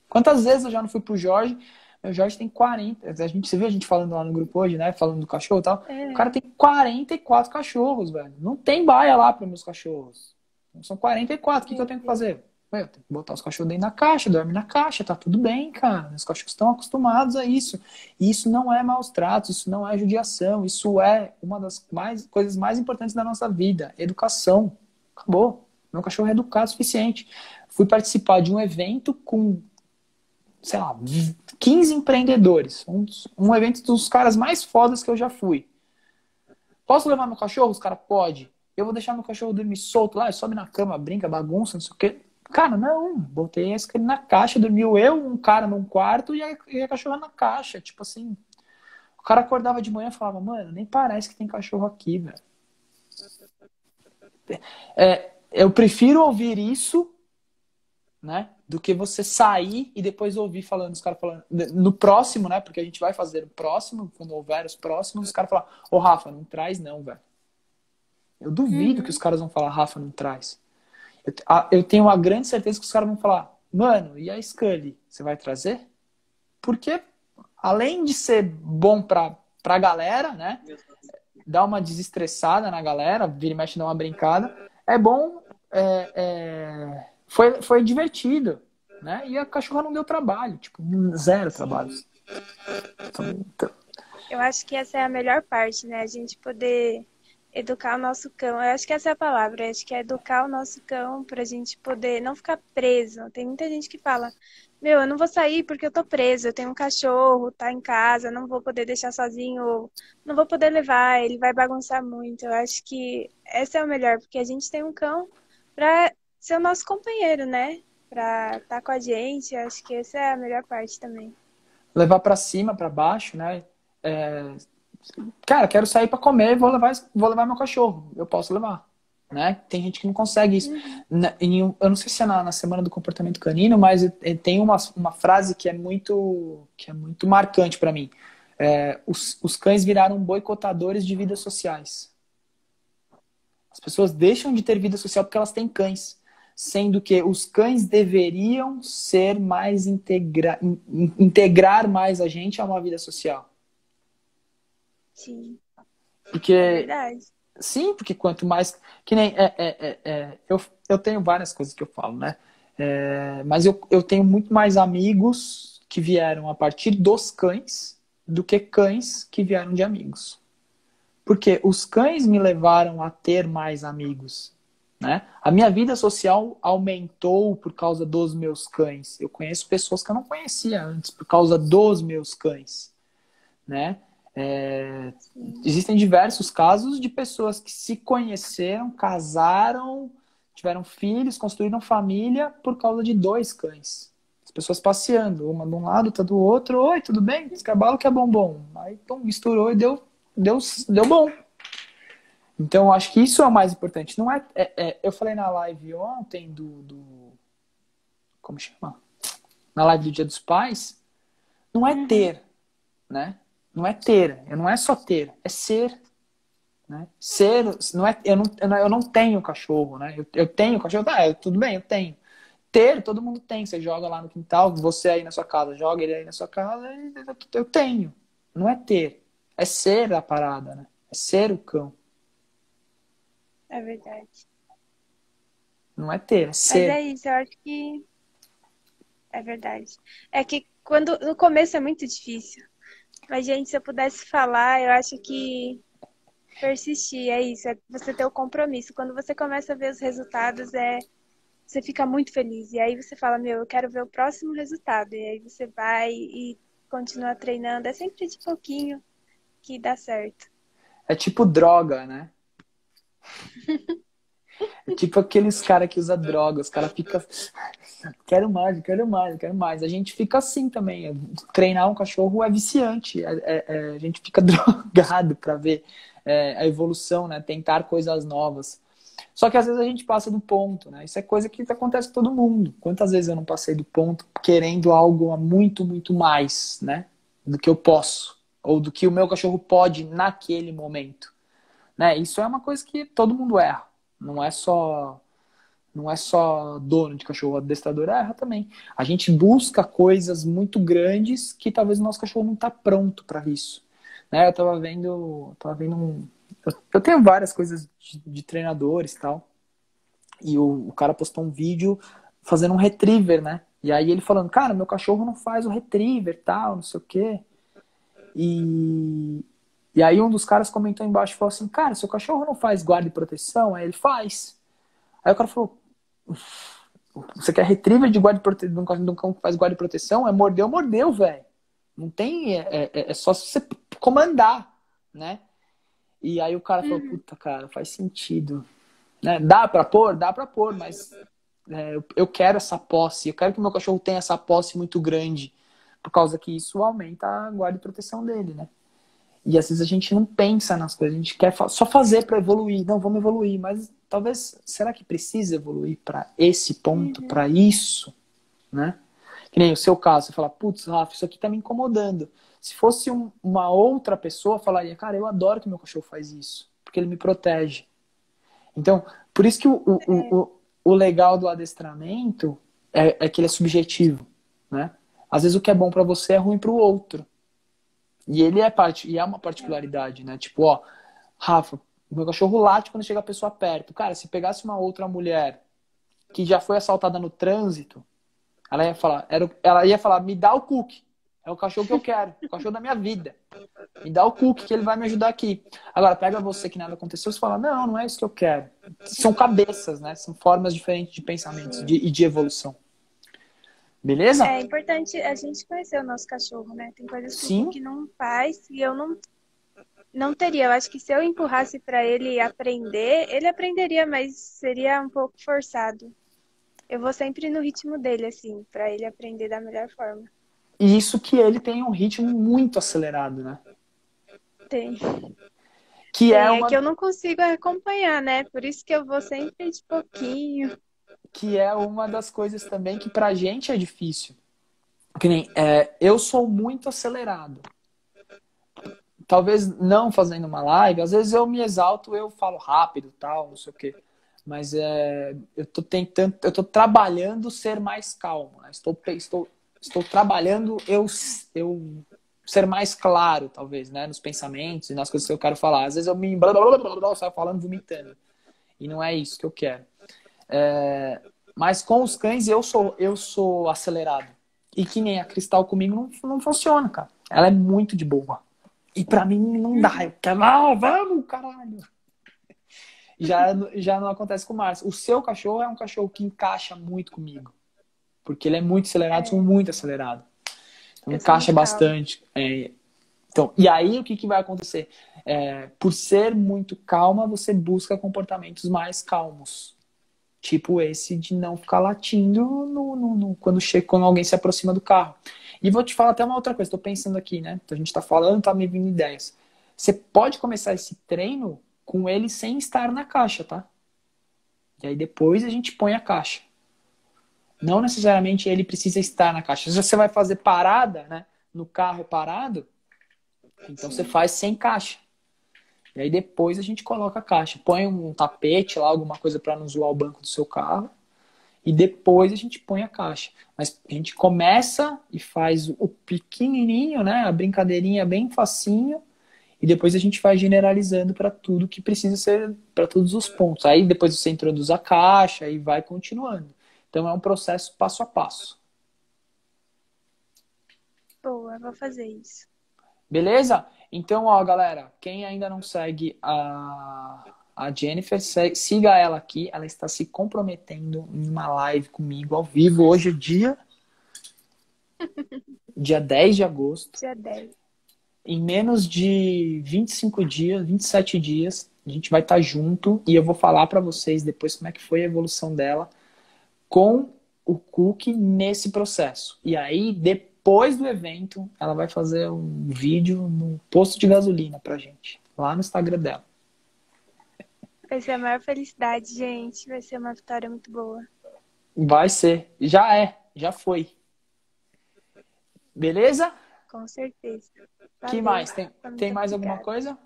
Quantas vezes eu já não fui pro Jorge? O Jorge tem quarenta. A gente, você viu a gente falando lá no grupo hoje, né? Falando do cachorro e tal. É. O cara tem quarenta e quatro cachorros, velho. Não tem baia lá para meus cachorros. São quarenta e quatro. O que, que eu tenho que fazer? Eu tenho que botar os cachorros dentro da caixa, dorme na caixa, tá tudo bem, cara. Os cachorros estão acostumados a isso. E isso não é maus tratos, isso não é judiação, isso é uma das mais, coisas mais importantes da nossa vida. Educação. Acabou. Meu cachorro é educado o suficiente. Fui participar de um evento com, sei lá, quinze empreendedores. Um, um evento dos caras mais fodas que eu já fui. Posso levar meu cachorro? Os caras podem. Eu vou deixar meu cachorro dormir solto lá, sobe na cama, brinca, bagunça, não sei o quê. Cara, não, botei a escreve na caixa, dormiu eu, um cara num quarto e a, e a cachorra na caixa, tipo assim. O cara acordava de manhã e falava, mano, nem parece que tem cachorro aqui, velho. É, eu prefiro ouvir isso, né, do que você sair e depois ouvir falando, os caras falando, no próximo, né, porque a gente vai fazer o próximo, quando houver os próximos, os caras falam, ô Rafa, não traz não, velho. Eu duvido uhum. que os caras vão falar, Rafa, não traz. Eu tenho uma grande certeza que os caras vão falar, mano, e a Scully? Você vai trazer? Porque, além de ser bom pra, pra galera, né? Dar uma desestressada na galera, vira e mexe, dar uma brincada. É bom, é, é, foi, foi divertido, né? E a cachorra não deu trabalho, tipo, zero trabalho. Então... Eu acho que essa é a melhor parte, né? A gente poder... Educar o nosso cão, eu acho que essa é a palavra, eu acho que é educar o nosso cão pra gente poder não ficar preso. Tem muita gente que fala, meu, eu não vou sair porque eu tô preso, eu tenho um cachorro, tá em casa, não vou poder deixar sozinho, não vou poder levar, ele vai bagunçar muito. Eu acho que essa é o melhor, porque a gente tem um cão pra ser o nosso companheiro, né? Pra estar com a gente, eu acho que essa é a melhor parte também. Levar pra cima, pra baixo, né? É... Cara, quero sair pra comer, vou levar, vou levar meu cachorro. Eu posso levar, né? Tem gente que não consegue isso. Na, em, eu não sei se é na, na semana do comportamento canino, mas tem uma, uma frase que é muito, que é muito marcante pra mim. É, os, os cães viraram boicotadores de vidas sociais. As pessoas deixam de ter vida social porque elas têm cães. Sendo que os cães deveriam ser mais integra, in, integrar mais a gente a uma vida social. Sim. Porque, é verdade. Sim, porque quanto mais. Que nem. É, é, é, é, eu, eu tenho várias coisas que eu falo, né? É, mas eu, eu tenho muito mais amigos que vieram a partir dos cães do que cães que vieram de amigos. Porque os cães me levaram a ter mais amigos. Né? A minha vida social aumentou por causa dos meus cães. Eu conheço pessoas que eu não conhecia antes por causa dos meus cães. Né? É, existem diversos casos de pessoas que se conheceram, casaram, tiveram filhos, construíram família por causa de dois cães. As pessoas passeando, uma de um lado, outra do outro. Oi, tudo bem? Descabala que é bombom. Aí pum, misturou e deu, deu, deu bom. Então eu acho que isso é o mais importante. Não é, é, é, eu falei na live ontem do, do como chama? Na live do Dia dos Pais, não é ter, né? Não é ter, não é só ter, é ser. Né? Ser, não é, eu, não, eu não tenho cachorro, né? Eu, eu tenho cachorro, tá, eu, tudo bem, eu tenho. Ter, todo mundo tem, você joga lá no quintal, você aí na sua casa, joga ele aí na sua casa, eu tenho. Não é ter, é ser a parada, né? É ser o cão. É verdade. Não é ter, é ser. Mas é isso, eu acho que é verdade. É que quando no começo é muito difícil. Mas, gente, se eu pudesse falar, eu acho que persistir, é isso. É você ter o compromisso. Quando você começa a ver os resultados, é... você fica muito feliz. E aí você fala, meu, eu quero ver o próximo resultado. E aí você vai e continua treinando. É sempre de pouquinho que dá certo. É tipo droga, né? É tipo aqueles caras que usam droga. Os caras ficam... Quero mais, quero mais, quero mais. A gente fica assim também. Treinar um cachorro é viciante. É, é, é, a gente fica drogado pra ver é, a evolução, né? Tentar coisas novas. Só que às vezes a gente passa do ponto, né? Isso é coisa que acontece com todo mundo. Quantas vezes eu não passei do ponto querendo algo muito, muito mais, né? Do que eu posso. Ou do que o meu cachorro pode naquele momento. Né? Isso é uma coisa que todo mundo erra. Não é só... Não é só dono de cachorro, adestrador erra também. A gente busca coisas muito grandes que talvez o nosso cachorro não está pronto para isso. Né? Eu tava vendo... Tava vendo um... Eu tenho várias coisas de, de treinadores e tal. E o, o cara postou um vídeo fazendo um retriever, né? E aí ele falando, cara, meu cachorro não faz o retriever tal, não sei o quê. E, e aí um dos caras comentou embaixo e falou assim, cara, seu cachorro não faz guarda e proteção? Aí ele faz. Aí o cara falou, você quer retriever de guarda e proteção, de um cão que faz guarda e proteção? É mordeu, mordeu, velho. Não tem, é, é, é só você comandar, né? E aí o cara falou, puta, cara, faz sentido. Né? Dá pra pôr? Dá pra pôr, mas é, eu quero essa posse. Eu quero que meu cachorro tenha essa posse muito grande. Por causa que isso aumenta a guarda e proteção dele, né? E às vezes a gente não pensa nas coisas. A gente quer só fazer pra evoluir. Não, vamos evoluir. Mas talvez, será que precisa evoluir pra esse ponto, uhum. pra isso? Né? Que nem o seu caso. Você fala, putz, Rafa, isso aqui tá me incomodando. Se fosse um, uma outra pessoa, falaria, cara, eu adoro que meu cachorro faz isso, porque ele me protege. Então, por isso que o, o, o, o legal do adestramento é, é que ele é subjetivo, né? Às vezes o que é bom pra você é ruim pro outro. E ele é parte, e é uma particularidade, né? Tipo, ó, Rafa, meu cachorro late quando chega a pessoa perto. Cara, se pegasse uma outra mulher que já foi assaltada no trânsito, ela ia falar, era, ela ia falar, me dá o cookie. É o cachorro que eu quero, o cachorro da minha vida. Me dá o cookie que ele vai me ajudar aqui. Agora, pega você que nada aconteceu e fala, não, não é isso que eu quero. São cabeças, né? São formas diferentes de pensamentos e de, de evolução. Beleza? É importante a gente conhecer o nosso cachorro, né? Tem coisas que, Sim. que não faz e eu não, não teria. Eu acho que se eu empurrasse pra ele aprender, ele aprenderia, mas seria um pouco forçado. Eu vou sempre no ritmo dele, assim, pra ele aprender da melhor forma. E isso que ele tem um ritmo muito acelerado, né? Tem. Que é, é uma... que eu não consigo acompanhar, né? Por isso que eu vou sempre de pouquinho. Que é uma das coisas também que pra gente é difícil. Que nem, é, eu sou muito acelerado. Talvez não fazendo uma live, às vezes eu me exalto, eu falo rápido, tal, não sei o quê. Mas é, eu tô tentando, eu tô trabalhando ser mais calmo. Né? Estou... estou Estou trabalhando eu, eu ser mais claro, talvez, né? Nos pensamentos e nas coisas que eu quero falar. Às vezes eu me... Blá, blá, blá, blá, saio falando, vomitando. E não é isso que eu quero. É... Mas com os cães eu sou, eu sou acelerado. E que nem a Cristal comigo não, não funciona, cara. Ela é muito de boa. E pra mim não dá. Eu quero... Ah, vamos, caralho! Já, já não acontece com o Márcio. O seu cachorro é um cachorro que encaixa muito comigo. Porque ele é muito acelerado, é. sou muito acelerado. Então, eu encaixa bastante. É, então, e aí, o que, que vai acontecer? É, por ser muito calma, você busca comportamentos mais calmos. Tipo esse de não ficar latindo no, no, no, quando, chega, quando alguém se aproxima do carro. E vou te falar até uma outra coisa. Estou pensando aqui, né? A gente está falando, tá me vindo ideias. Você pode começar esse treino com ele sem estar na caixa, tá? E aí, depois a gente põe a caixa. Não necessariamente ele precisa estar na caixa. Se você vai fazer parada, né? No carro parado, então Sim. você faz sem caixa. E aí depois a gente coloca a caixa. Põe um tapete lá, alguma coisa para não zoar o banco do seu carro. E depois a gente põe a caixa. Mas a gente começa e faz o pequenininho, né? A brincadeirinha bem facinho. E e depois a gente vai generalizando para tudo que precisa ser, para todos os pontos. Aí depois você introduz a caixa e vai continuando. Então é um processo passo a passo. Boa, vou fazer isso. Beleza? Então, ó, galera, quem ainda não segue a, a Jennifer, segue, siga ela aqui. Ela está se comprometendo em uma live comigo ao vivo. Hoje é dia... dia dez de agosto. Dia dez. Em menos de vinte e cinco dias, vinte e sete dias, a gente vai estar junto e eu vou falar para vocês depois como é que foi a evolução dela com o Cookie nesse processo. E aí, depois do evento, ela vai fazer um vídeo no posto de gasolina pra gente, lá no Instagram dela. Vai ser a maior felicidade, gente. Vai ser uma vitória muito boa. Vai ser. Já é. Já foi. Beleza? Com certeza. O que mais? Tem, tem mais alguma coisa?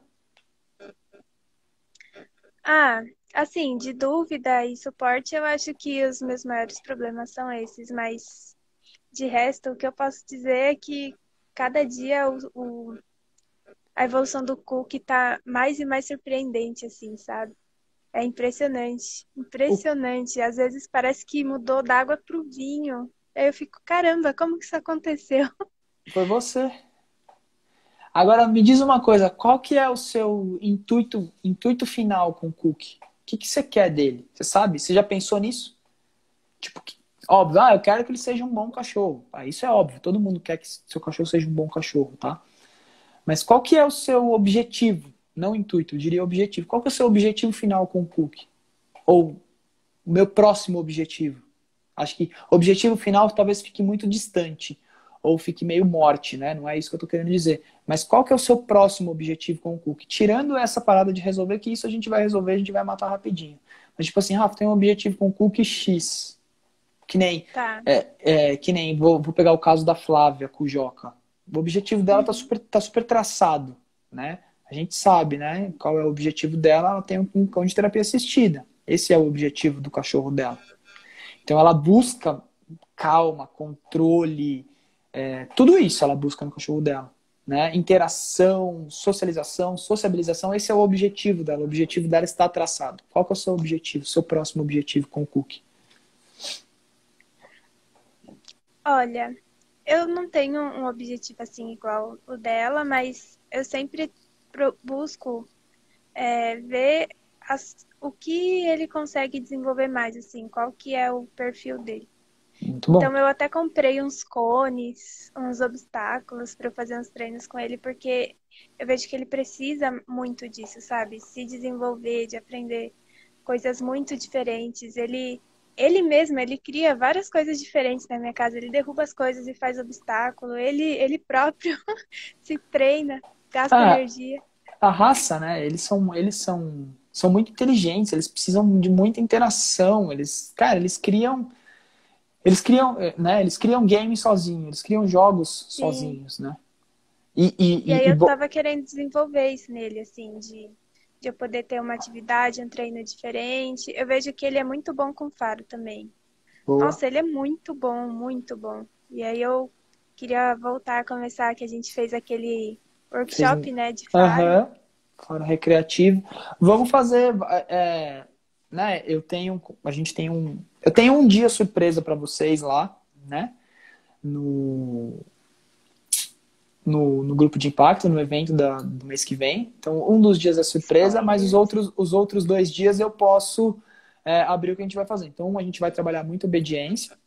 Ah, assim, de dúvida e suporte, eu acho que os meus maiores problemas são esses, mas de resto, o que eu posso dizer é que cada dia o, o, a evolução do Cookie tá mais e mais surpreendente, assim, sabe? É impressionante, impressionante. Às vezes parece que mudou da água pro vinho. Aí eu fico, caramba, como que isso aconteceu? Foi você. Agora, me diz uma coisa. Qual que é o seu intuito, intuito final com o Cookie? O que, que você quer dele? Você sabe? Você já pensou nisso? Tipo, óbvio. Ah, eu quero que ele seja um bom cachorro. Ah, isso é óbvio. Todo mundo quer que seu cachorro seja um bom cachorro, tá? Mas qual que é o seu objetivo? Não intuito, eu diria objetivo. Qual que é o seu objetivo final com o Cookie? Ou o meu próximo objetivo? Acho que objetivo final talvez fique muito distante. Ou fique meio morte, né? Não é isso que eu tô querendo dizer. Mas qual que é o seu próximo objetivo com o Cookie? Tirando essa parada de resolver, que isso a gente vai resolver, a gente vai matar rapidinho. Mas tipo assim, Rafa, tem um objetivo com o Cookie X. Que nem... Tá. É, é, que nem... Vou, vou pegar o caso da Flávia Cujoca. O objetivo dela tá super, tá super traçado, né? A gente sabe, né? Qual é o objetivo dela. Ela tem um cão de terapia assistida. Esse é o objetivo do cachorro dela. Então ela busca calma, controle, é, tudo isso ela busca no cachorro dela, né? Interação, socialização, sociabilização, esse é o objetivo dela. O objetivo dela está traçado. Qual que é o seu objetivo, seu próximo objetivo com o Cookie? Olha, eu não tenho um objetivo assim igual o dela, mas eu sempre busco é, ver as... o que ele consegue desenvolver mais, assim, qual que é o perfil dele. Muito bom. Então eu até comprei uns cones, uns obstáculos para eu fazer uns treinos com ele, porque eu vejo que ele precisa muito disso, sabe? Se desenvolver, de aprender coisas muito diferentes. Ele, ele mesmo, ele cria várias coisas diferentes na minha casa. Ele derruba as coisas e faz obstáculo. Ele, ele próprio se treina, gasta ah, energia. A raça, né? Eles são... Eles são... São muito inteligentes, eles precisam de muita interação, eles, cara, eles criam, eles criam, né, eles criam games sozinhos, eles criam jogos Sim. sozinhos, né? E, e, e aí e, eu e... tava querendo desenvolver isso nele, assim, de, de eu poder ter uma atividade, um treino diferente. Eu vejo que ele é muito bom com faro também. Boa. Nossa, ele é muito bom, muito bom. E aí eu queria voltar a começar, que a gente fez aquele workshop, Sim. né, de faro. Uhum. Fora recreativo. Vamos fazer, é, né? Eu tenho, a gente tem um, eu tenho um dia surpresa para vocês lá, né? No, no no grupo de impacto, no evento da, do mês que vem. Então, um dos dias é surpresa, mas os outros os outros dois dias eu posso é, abrir o que a gente vai fazer. Então, a gente vai trabalhar muito obediência,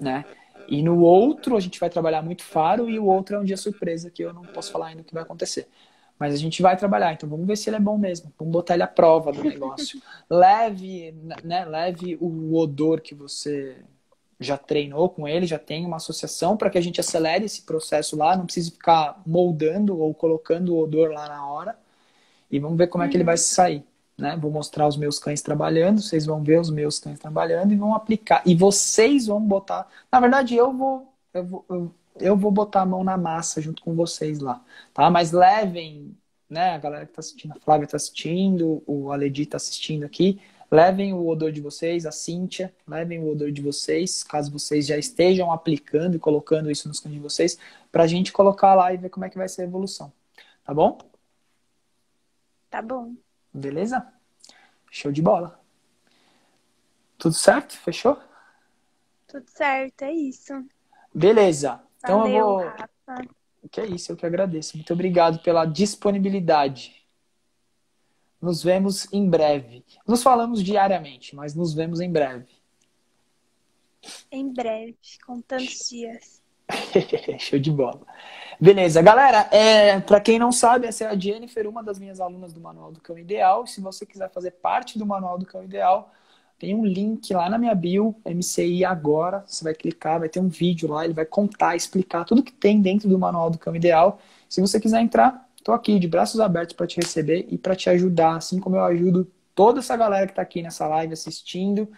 né? E no outro a gente vai trabalhar muito faro e o outro é um dia surpresa que eu não posso falar ainda o que vai acontecer. Mas a gente vai trabalhar, então vamos ver se ele é bom mesmo. Vamos botar ele à prova do negócio. Leve, né, leve o odor que você já treinou com ele, já tem uma associação para que a gente acelere esse processo lá. Não precisa ficar moldando ou colocando o odor lá na hora. E vamos ver como é que ele vai se sair. Né? Vou mostrar os meus cães trabalhando, vocês vão ver os meus cães trabalhando e vão aplicar. E vocês vão botar... Na verdade, eu vou... Eu vou eu... Eu vou botar a mão na massa junto com vocês lá, tá? Mas levem, né? A galera que tá assistindo, a Flávia tá assistindo, o Ledi tá assistindo aqui. Levem o odor de vocês, a Cíntia, levem o odor de vocês, caso vocês já estejam aplicando e colocando isso nos cães de vocês, pra gente colocar lá e ver como é que vai ser a evolução, tá bom? Tá bom. Beleza? Show de bola. Tudo certo? Fechou? Tudo certo, é isso. Beleza. Então valeu, eu vou... Rafa. Que é isso, eu que agradeço. Muito obrigado pela disponibilidade. Nos vemos em breve. Nos falamos diariamente, mas nos vemos em breve. Em breve, com tantos dias. Show de bola. Beleza, galera, é, para quem não sabe, essa é a Jennifer, uma das minhas alunas do Manual do Cão Ideal. Se você quiser fazer parte do Manual do Cão Ideal, tem um link lá na minha bio, M C I agora. Você vai clicar, vai ter um vídeo lá, ele vai contar, explicar tudo que tem dentro do Manual do Cão Ideal. Se você quiser entrar, tô aqui de braços abertos para te receber e para te ajudar, assim como eu ajudo toda essa galera que tá aqui nessa live assistindo,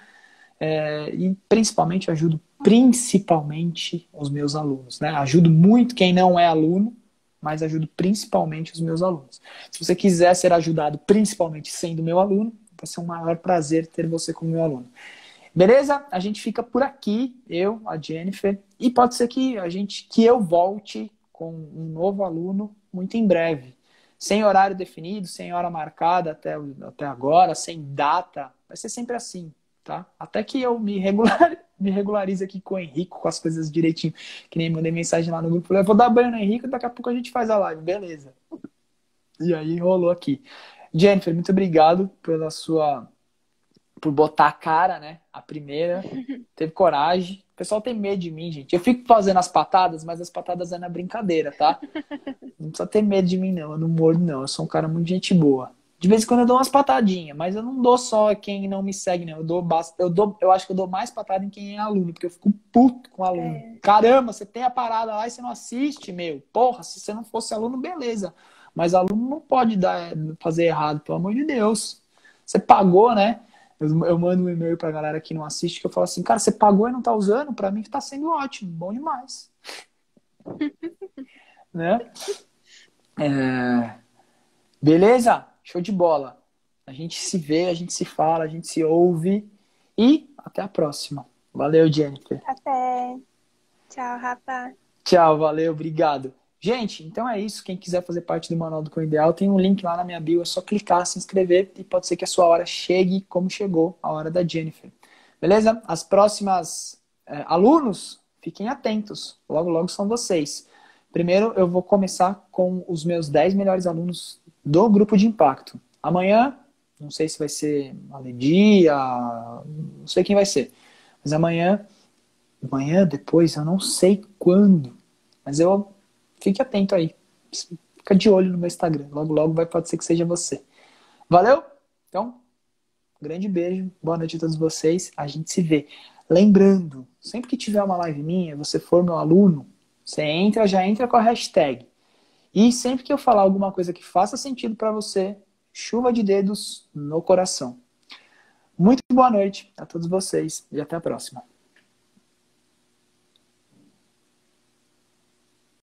é, e principalmente ajudo principalmente os meus alunos, né? Ajudo muito quem não é aluno, mas ajudo principalmente os meus alunos. Se você quiser ser ajudado principalmente sendo meu aluno, vai ser um maior prazer ter você como meu aluno. Beleza? A gente fica por aqui, eu, a Jennifer, e pode ser que a gente, que eu volte com um novo aluno muito em breve. Sem horário definido, sem hora marcada até, até agora, sem data. Vai ser sempre assim, tá? Até que eu me, regular, me regularize aqui com o Henrico, com as coisas direitinho. Que nem mandei mensagem lá no grupo. Eu vou dar banho no Henrico e daqui a pouco a gente faz a live. Beleza. E aí rolou aqui. Jennifer, muito obrigado pela sua... Por botar a cara, né? A primeira. Teve coragem. O pessoal tem medo de mim, gente. Eu fico fazendo as patadas, mas as patadas é na brincadeira, tá? Não precisa ter medo de mim, não. Eu não mordo, não. Eu sou um cara muito gente boa. De vez em quando eu dou umas patadinhas, mas eu não dou só quem não me segue, não. Eu dou, eu dou, eu acho que eu dou mais patada em quem é aluno, porque eu fico puto com o aluno. É. Caramba, você tem a parada lá e você não assiste, meu. Porra, se você não fosse aluno, beleza. Mas aluno não pode dar, fazer errado, pelo amor de Deus. Você pagou, né? Eu, eu mando um e-mail pra galera que não assiste, que eu falo assim, cara, você pagou e não tá usando? Pra mim tá sendo ótimo, bom demais. Né? É... Beleza? Show de bola. A gente se vê, a gente se fala, a gente se ouve. E até a próxima. Valeu, Jennifer. Até. Tchau, Rafa. Tchau, valeu, obrigado. Gente, então é isso. Quem quiser fazer parte do Manual do Cão Ideal, tem um link lá na minha bio. É só clicar, se inscrever e pode ser que a sua hora chegue como chegou a hora da Jennifer. Beleza? As próximas é, alunos, fiquem atentos. Logo, logo são vocês. Primeiro eu vou começar com os meus dez melhores alunos do Grupo de Impacto. Amanhã, não sei se vai ser a Ledi, a... não sei quem vai ser. Mas amanhã, amanhã, depois, eu não sei quando. Mas eu... Fique atento aí. Fica de olho no meu Instagram. Logo, logo vai, pode ser que seja você. Valeu? Então, grande beijo. Boa noite a todos vocês. A gente se vê. Lembrando, sempre que tiver uma live minha, você for meu aluno, você entra, já entra com a hashtag. E sempre que eu falar alguma coisa que faça sentido pra você, chuva de dedos no coração. Muito boa noite a todos vocês e até a próxima.